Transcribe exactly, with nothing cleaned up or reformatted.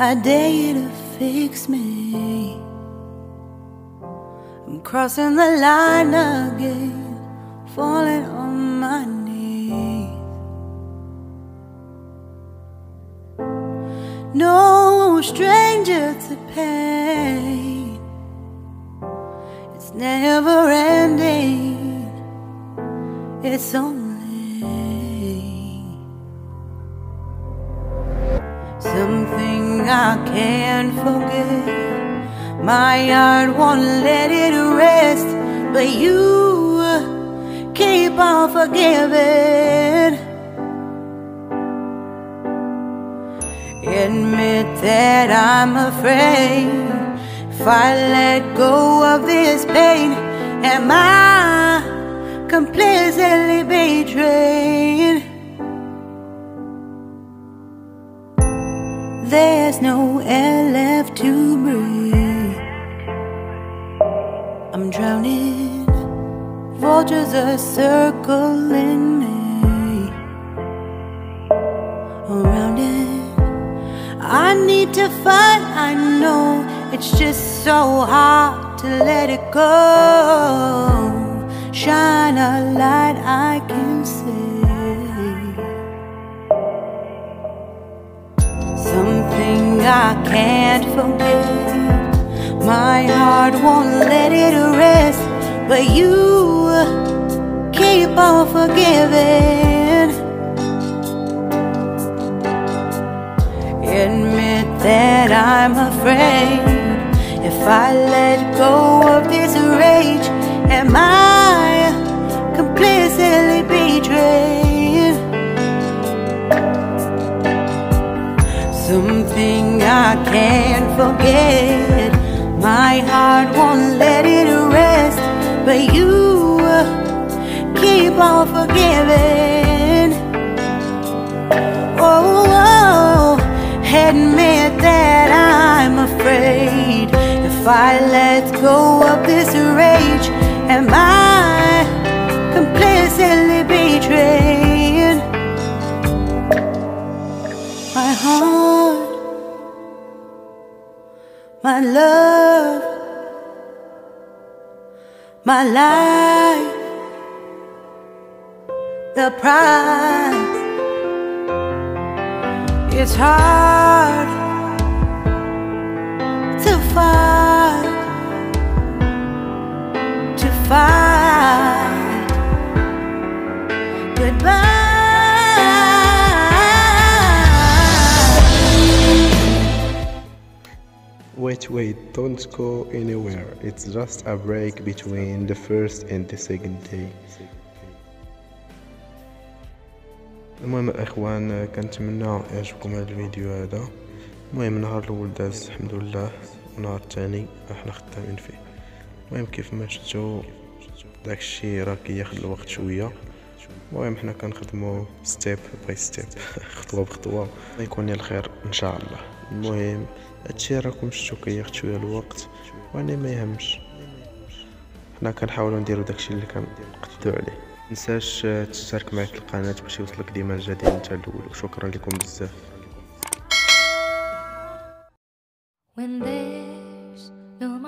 I dare you to fix me. I'm crossing the line again, falling on my knees. No stranger to pain, it's never ending, it's only something I can't forget. My heart won't let it rest, but you keep on forgiving. Admit that I'm afraid, if I let go of this pain, am I completely betrayed? There's no air left to breathe, I'm drowning, vultures are circling me, around it, I need to fight, I know, it's just so hard to let it go, shine a light I can see. I can't forget. My heart won't let it rest, but you keep on forgiving. Admit that I'm afraid, if I let go of this rage, am I completely betrayed? Something I can't forget. My heart won't let it rest, but you keep on forgiving. Oh, oh, admit that I'm afraid. If I let go of this rage, am I completely betrayed? My heart, my love, my life, the prize. It's hard to fight, to fight. Goodbye. Wait, wait, don't go anywhere. It's just a break between the first and the second day. المهم الاخوان كنتمنى يعجبكم هذا الفيديو هذا. المهم نهار الاول داز الحمد لله، ونهار الثاني احنا خدامين فيه. المهم كيف ما شفتوا داكشي راه كياخذ الوقت شويه. المهم حنا كنخدموا ستيب باي ستيب خطوه بخطوه، يكون الخير ان شاء الله. المهم هادشي راكم شفتو كياخد شويه الوقت، وانا ما يهمش، حنا كنحاولوا نديرو داكشي اللي كنقدو عليه. منساش تشترك معايا في القناه باش يوصلك ديما الجديد نتا الاول، وشكرا لكم بزاف.